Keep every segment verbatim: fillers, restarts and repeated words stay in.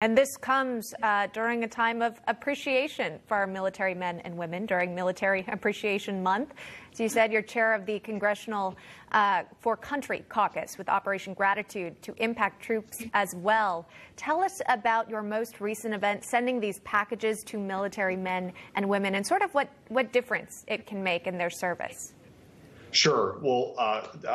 And this comes uh, during a time of appreciation for our military men and women during Military Appreciation Month. As you said, you're chair of the Congressional uh, For Country Caucus with Operation Gratitude to impact troops as well. Tell us about your most recent event, sending these packages to military men and women, and sort of what, what difference it can make in their service. Sure. Well, uh, uh,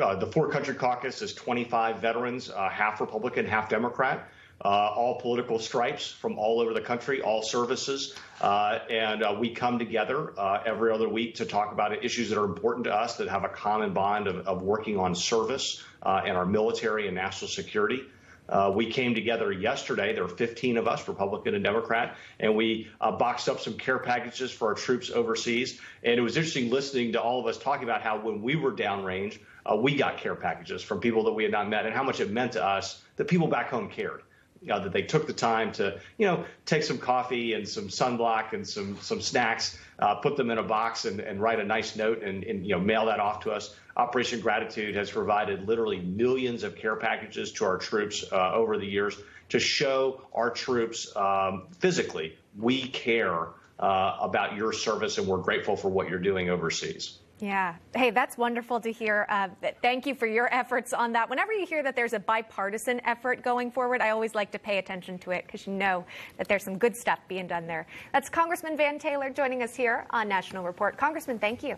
uh, the For Country Caucus is twenty-five veterans, uh, half Republican, half Democrat. Uh, all political stripes from all over the country, all services, uh, and uh, we come together uh, every other week to talk about issues that are important to us that have a common bond of, of working on service uh, and our military and national security. Uh, we came together yesterday. There were fifteen of us, Republican and Democrat, and we uh, boxed up some care packages for our troops overseas. And it was interesting listening to all of us talking about how when we were downrange, uh, we got care packages from people that we had not met and how much it meant to us that people back home cared. Uh, that they took the time to, you know, take some coffee and some sunblock and some some snacks, uh, put them in a box and, and write a nice note and, and, you know, mail that off to us. Operation Gratitude has provided literally millions of care packages to our troops uh, over the years to show our troops um, physically we care uh, about your service and we're grateful for what you're doing overseas. Yeah. Hey, that's wonderful to hear. Uh, thank you for your efforts on that. Whenever you hear that there's a bipartisan effort going forward, I always like to pay attention to it because you know that there's some good stuff being done there. That's Congressman Van Taylor joining us here on National Report. Congressman, thank you.